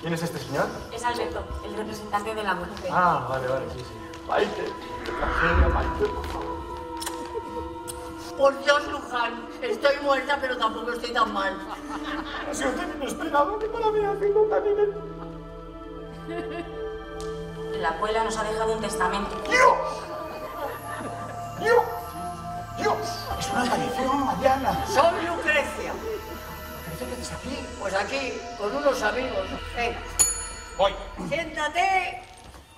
¿Quién es este señor? Es Alberto, el representante de la muerte. Ah, vale, vale, sí, sí. Maite, qué tragedia, Maite, por favor. Por Dios, Luján, estoy muerta, pero tampoco estoy tan mal. Ha sido tan inesperado que para mí ha sido tan inesperado. La abuela nos ha dejado un testamento. ¡Dios! ¡Dios! ¡Dios! Es una aparición, Mariana. Soy Lucrecia. ¿Qué haces aquí? Pues aquí, con unos amigos. Venga. Voy. Siéntate.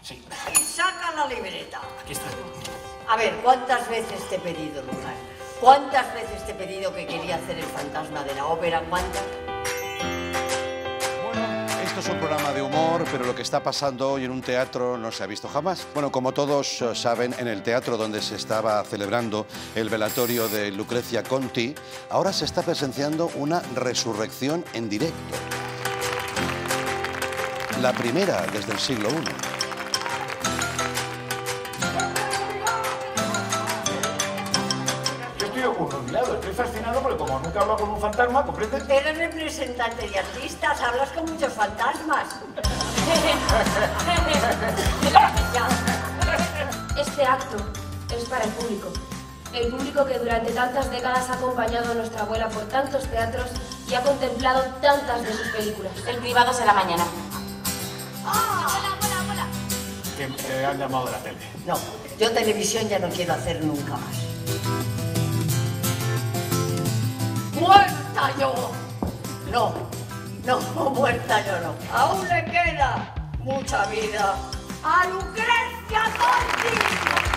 Sí. Y saca la libreta. Aquí está. A ver, ¿cuántas veces te he pedido, Lucas? ¿Cuántas veces te he pedido que quería hacer el fantasma de la ópera? ¿Cuántas? Bueno, esto es un programa de humor, pero lo que está pasando hoy en un teatro no se ha visto jamás. Bueno, como todos saben, en el teatro donde se estaba celebrando el velatorio de Lucrecia Ponti, ahora se está presenciando una resurrección en directo. La primera desde el siglo I. Estoy fascinado porque como nunca hablo con un fantasma, ¿comprendes? Eres representante de artistas, hablas con muchos fantasmas. Este acto es para el público. El público que durante tantas décadas ha acompañado a nuestra abuela por tantos teatros y ha contemplado tantas de sus películas. El privado es a la mañana. ¡Hola, hola, hola! Que me han llamado de la tele. No, yo televisión ya no quiero hacer nunca más. ¡Muerta yo! No, no, muerta yo no. Aún le queda mucha vida a Lucrecia Ponti.